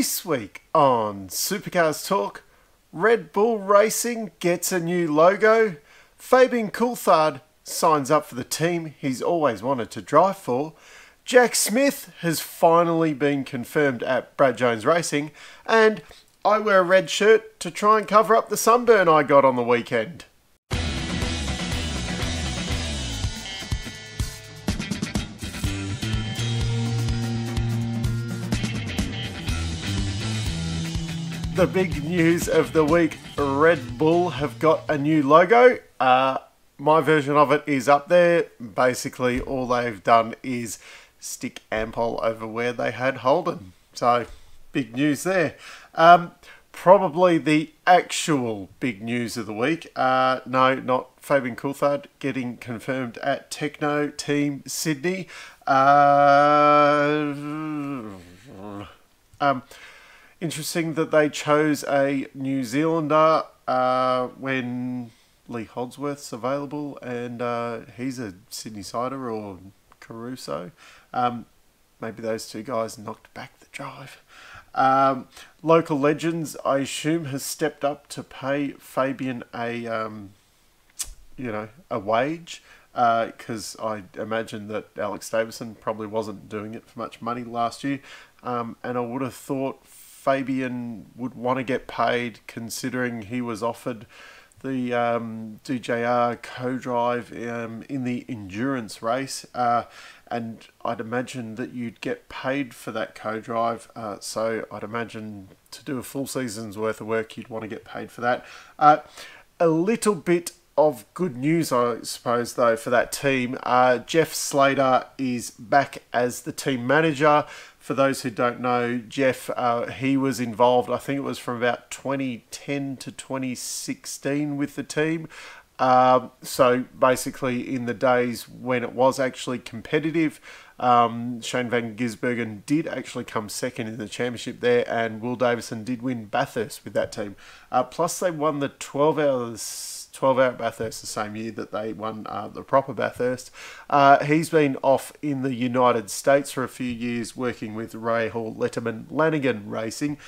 This week on Supercars Torque, Red Bull Racing gets a new logo, Fabian Coulthard signs up for the team he's always wanted to drive for, Jack Smith has finally been confirmed at Brad Jones Racing, and I wear a red shirt to try and cover up the sunburn I got on the weekend. The big news of the week, Red Bull have got a new logo. My version of it is up there. Basically, all they've done is stick Ampol over where they had Holden. So, big news there. Probably the actual big news of the week. No, not Fabian Coulthard getting confirmed at Techno Team Sydney. Interesting that they chose a New Zealander when Lee Holdsworth's available, and he's a Sydney Sider or Caruso. Maybe those two guys knocked back the drive. Local Legends, I assume, has stepped up to pay Fabian a a wage, because I imagine that Alex Davison probably wasn't doing it for much money last year, and I would have thought Fabian would want to get paid, considering he was offered the DJR Cool Drive in the endurance race, and I'd imagine that you'd get paid for that Cool Drive, so I'd imagine to do a full season's worth of work you'd want to get paid for that. A little bit of good news, I suppose, though, for that team. Jeff Slater is back as the team manager. For those who don't know, Jeff, he was involved, I think it was from about 2010 to 2016 with the team. So basically in the days when it was actually competitive, Shane Van Gisbergen did actually come second in the championship there, and Will Davison did win Bathurst with that team. Plus they won the 12-hour Bathurst the same year that they won the proper Bathurst. He's been off in the United States for a few years working with Ray Hall Letterman Lanigan Racing.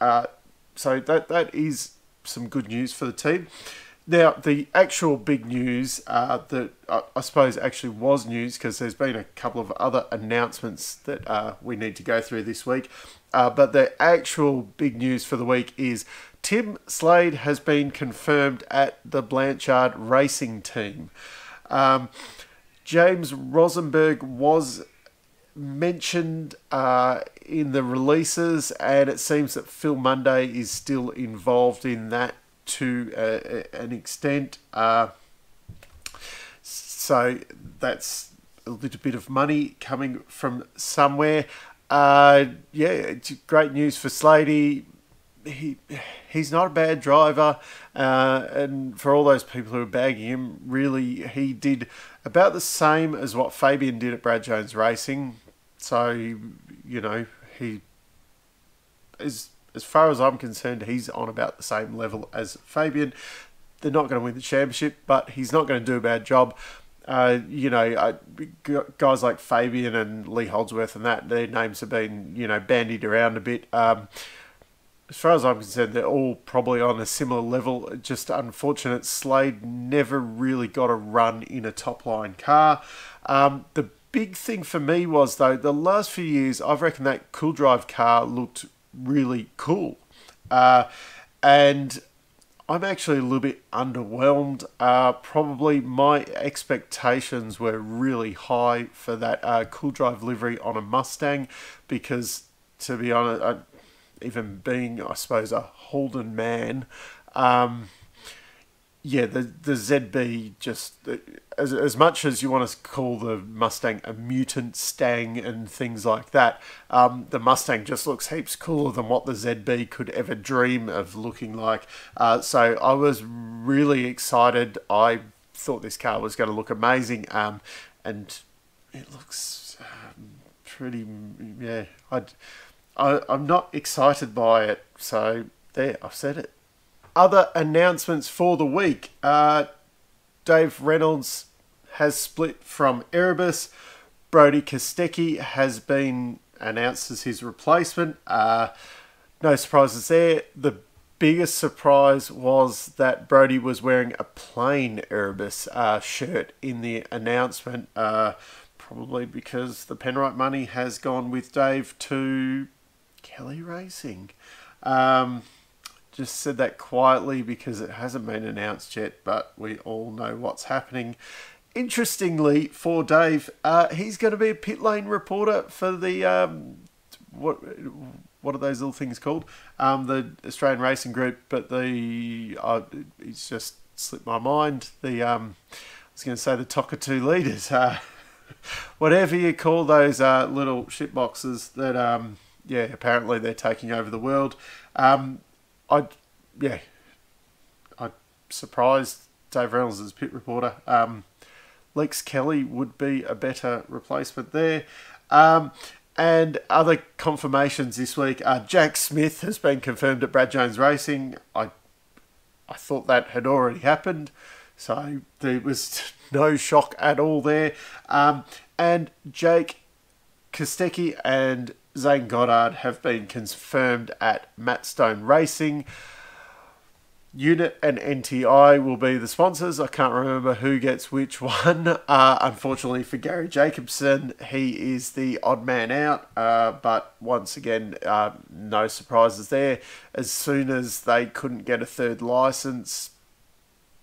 So that is some good news for the team. Now, the actual big news that I suppose actually was news, because there's been a couple of other announcements that we need to go through this week, but the actual big news for the week is Tim Slade has been confirmed at the Blanchard Racing Team. James Rosenberg was mentioned in the releases, and it seems that Phil Monday is still involved in that to an extent, so that's a little bit of money coming from somewhere. Yeah, it's great news for Sladey. He's not a bad driver, and for all those people who are bagging him, really, he did about the same as what Fabian did at Brad Jones Racing. So, he is, as far as I'm concerned, he's on about the same level as Fabian. They're not going to win the championship, but he's not going to do a bad job. Guys like Fabian and Lee Holdsworth and that, their names have been, bandied around a bit. As far as I'm concerned, they're all probably on a similar level. Just unfortunate, Slade never really got a run in a top-line car. The big thing for me was, though, the last few years, I've reckoned that Cool Drive car looked really cool, and I'm actually a little bit underwhelmed. Probably my expectations were really high for that Cool Drive livery on a Mustang, because to be honest, even being, I suppose, a Holden man, yeah, the ZB, just as much as you want to call the Mustang a mutant stang and things like that, the Mustang just looks heaps cooler than what the ZB could ever dream of looking like. So I was really excited. I thought this car was going to look amazing, and it looks pretty. Yeah, I'm not excited by it. So there, I've said it. Other announcements for the week. Dave Reynolds has split from Erebus. Brodie Kosteki has been announced as his replacement. no surprises there. The biggest surprise was that Brodie was wearing a plain Erebus shirt in the announcement, probably because the Penrite money has gone with Dave to Kelly Racing. Just said that quietly because it hasn't been announced yet, but we all know what's happening. Interestingly, for Dave, he's going to be a pit lane reporter for the what are those little things called? The Australian Racing Group, but the it's just slipped my mind. The I was going to say the Tockatoo Leaders, whatever you call those little shit boxes that yeah, apparently they're taking over the world. I'm surprised Dave Reynolds is pit reporter. Lex Kelly would be a better replacement there. And other confirmations this week. Jack Smith has been confirmed at Brad Jones Racing. I thought that had already happened, so there was no shock at all there. And Jake Kosteki and Zane Goddard have been confirmed at Matt Stone Racing. Unit and NTI will be the sponsors. I can't remember who gets which one. Unfortunately for Gary Jacobson, he is the odd man out. But once again, no surprises there. As soon as they couldn't get a third license,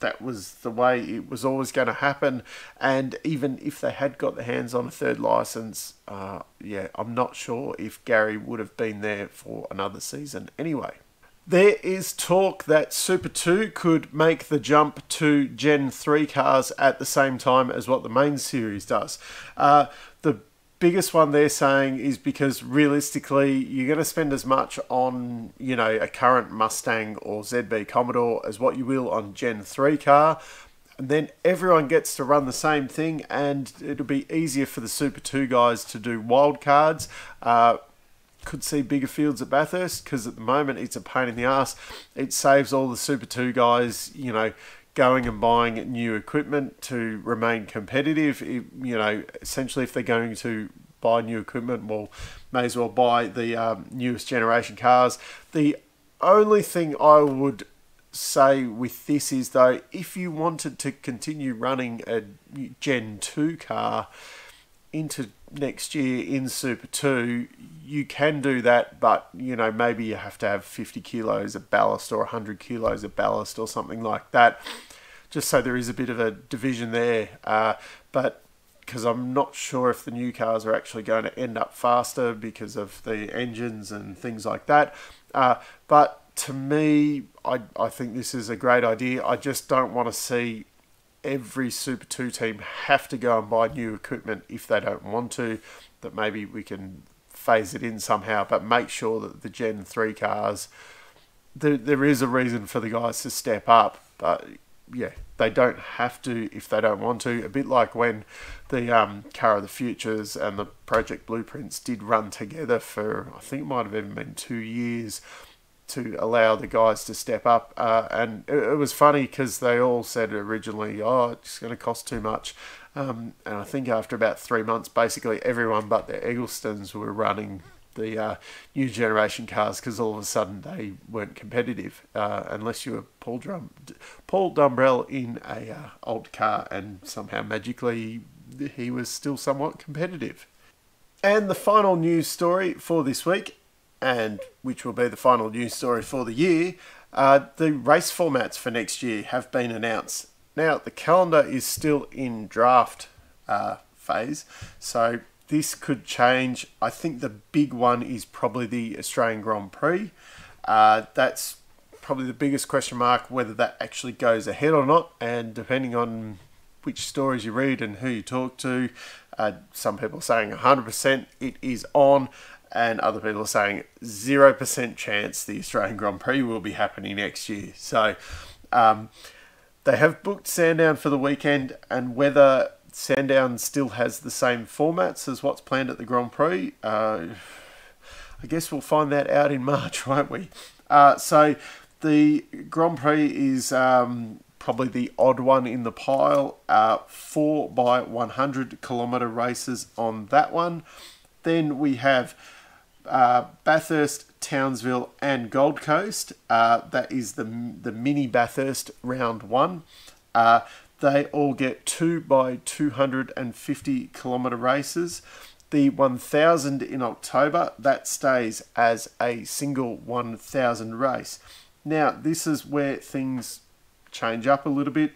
that was the way it was always going to happen. And even if they had got their hands on a third license, yeah, I'm not sure if Gary would have been there for another season anyway. There is talk that Super 2 could make the jump to Gen 3 cars at the same time as what the main series does. The biggest one they're saying is because realistically you're going to spend as much on, you know, a current Mustang or ZB Commodore as what you will on Gen 3 car. And then everyone gets to run the same thing and it'll be easier for the Super 2 guys to do wildcards. Could see bigger fields at Bathurst because at the moment it's a pain in the ass. It saves all the Super 2 guys, you know, going and buying new equipment to remain competitive. It, you know, essentially if they're going to buy new equipment, well, may as well buy the newest generation cars. The only thing I would say with this is though, if you wanted to continue running a Gen 2 car into next year in Super 2, you can do that, but, you know, maybe you have to have 50 kilos of ballast or 100 kilos of ballast or something like that, just so there is a bit of a division there. But because I'm not sure if the new cars are actually going to end up faster because of the engines and things like that. But to me, I think this is a great idea. I just don't want to see every Super 2 team have to go and buy new equipment if they don't want to. That maybe we can phase it in somehow, but make sure that the Gen 3 cars, there is a reason for the guys to step up, but yeah, they don't have to if they don't want to. A bit like when the Car of the Futures and the Project Blueprints did run together for, I think it might have even been 2 years, to allow the guys to step up. And it was funny because they all said originally, oh, it's going to cost too much. And I think after about 3 months, basically everyone but the Egglestons were running the new generation cars because all of a sudden they weren't competitive unless you were Paul Dumbrell in a old car, and somehow magically he was still somewhat competitive. And the final news story for this week, and which will be the final news story for the year, the race formats for next year have been announced. Now, the calendar is still in draft phase, so this could change. I think the big one is probably the Australian Grand Prix. That's probably the biggest question mark, whether that actually goes ahead or not, and depending on which stories you read and who you talk to, some people are saying 100% it is on, and other people are saying 0% chance the Australian Grand Prix will be happening next year. So they have booked Sandown for the weekend, and whether Sandown still has the same formats as what's planned at the Grand Prix, I guess we'll find that out in March, won't we? So the Grand Prix is probably the odd one in the pile. 4x100 kilometre races on that one. Then we have Bathurst Townsville and Gold Coast. That is the mini Bathurst round one. They all get 2 by 250 kilometre races. The 1,000 in October, that stays as a single 1,000 race. Now, this is where things change up a little bit.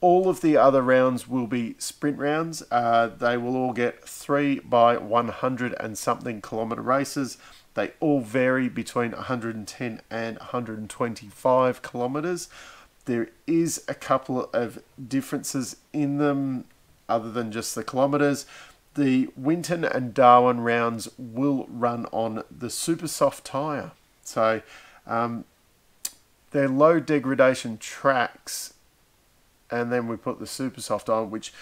All of the other rounds will be sprint rounds. They will all get 3 by 100 and something kilometre races. They all vary between 110 and 125 kilometres. There is a couple of differences in them other than just the kilometres. The Winton and Darwin rounds will run on the super soft tyre. So they're low degradation tracks, and then we put the super soft on, which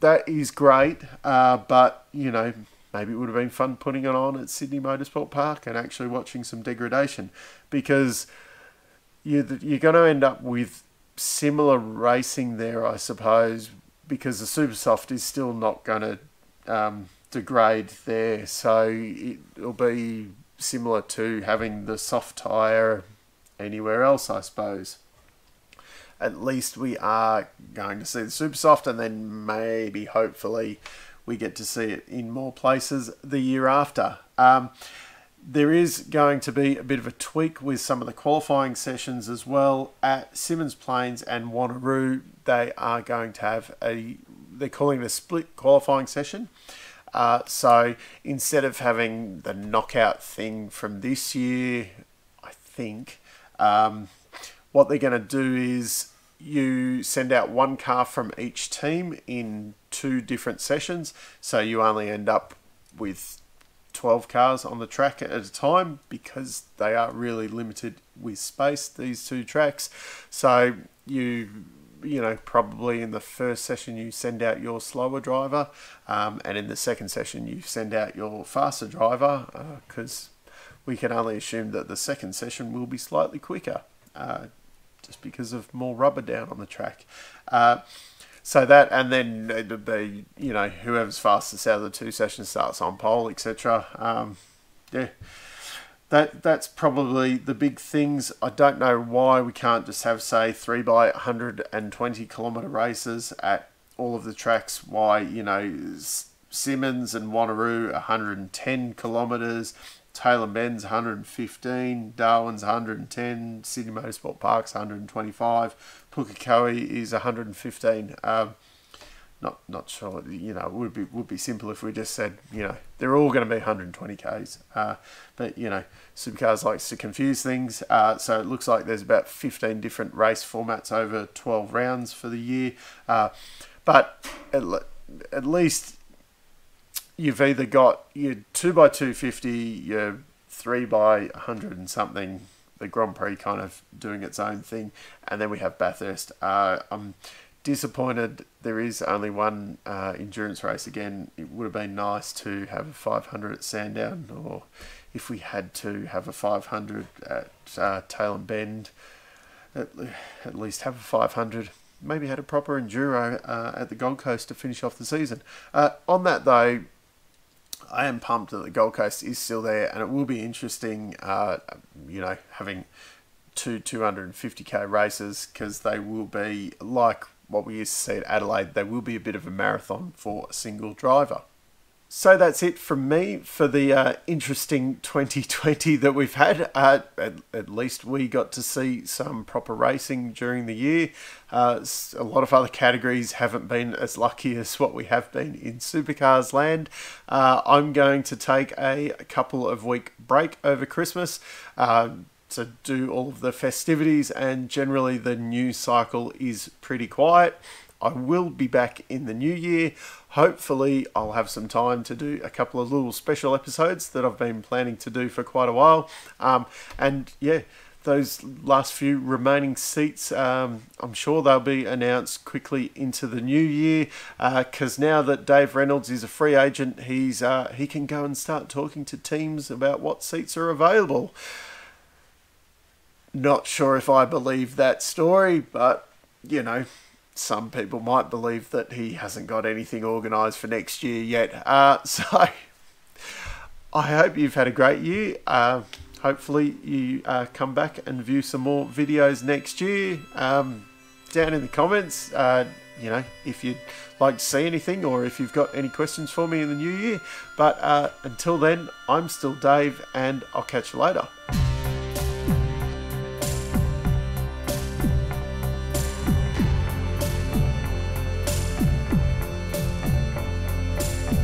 that is great, but you know, maybe it would have been fun putting it on at Sydney Motorsport Park and actually watching some degradation, because you're going to end up with similar racing there, I suppose, because the super soft is still not going to degrade there, so it'll be similar to having the soft tyre anywhere else, I suppose. At least we are going to see the super soft, and then maybe hopefully we get to see it in more places the year after. There is going to be a bit of a tweak with some of the qualifying sessions as well. At Simmons Plains and Wanneroo, they are going to have they're calling it a split qualifying session. So instead of having the knockout thing from this year, I think, what they're going to do is you send out one car from each team in 2 different sessions. So you only end up with 12 cars on the track at a time, because they are really limited with space, these 2 tracks. So you know, probably in the first session you send out your slower driver, and in the second session you send out your faster driver, because we can only assume that the second session will be slightly quicker, just because of more rubber down on the track. So that, and then the, you know, whoever's fastest out of the 2 sessions starts on pole, etc. Yeah, that's probably the big things. I don't know why we can't just have, say, 3 by 120 kilometre races at all of the tracks. Why, you know, Simmons and Wanneroo 110 kilometres, Taylor Benz 115, Darwin's 110, Sydney Motorsport Park's 125, Pukekohe is 115. Not sure, you know, it would be simple if we just said, you know, they're all going to be 120Ks. But, you know, Supercars likes to confuse things. So it looks like there's about 15 different race formats over 12 rounds for the year. But at least you've either got your 2 by 250, your 3 by 100 and something, the Grand Prix kind of doing its own thing, and then we have Bathurst. I'm disappointed there is only one endurance race again. It would have been nice to have a 500 at Sandown, or if we had to have a 500 at Tail and Bend, at least have a 500. Maybe had a proper enduro at the Gold Coast to finish off the season. On that though, I am pumped that the Gold Coast is still there, and it will be interesting, you know, having 2 250k races, because they will be, like what we used to see at Adelaide, they will be a bit of a marathon for a single driver. So that's it from me for the interesting 2020 that we've had. At least we got to see some proper racing during the year. A lot of other categories haven't been as lucky as what we have been in Supercars land. I'm going to take a couple of week break over Christmas to do all of the festivities, and generally the news cycle is pretty quiet. I will be back in the new year. Hopefully, I'll have some time to do a couple of little special episodes that I've been planning to do for quite a while. And yeah, those last few remaining seats, I'm sure they'll be announced quickly into the new year, because now that Dave Reynolds is a free agent, he can go and start talking to teams about what seats are available. Not sure if I believe that story, but, you know, some people might believe that he hasn't got anything organised for next year yet. So I hope you've had a great year. Hopefully you come back and view some more videos next year. Down in the comments, you know, if you'd like to see anything or if you've got any questions for me in the new year. But until then, I'm still Dave, and I'll catch you later.